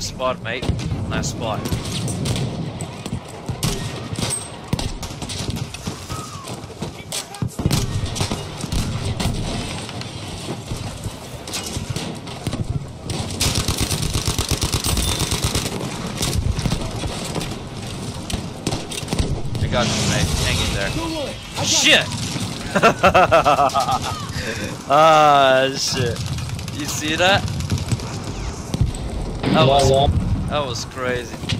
that spot, mate. On that spot. I got you, mate. Hang in there. Shit! Ah, shit. You see that? That was crazy.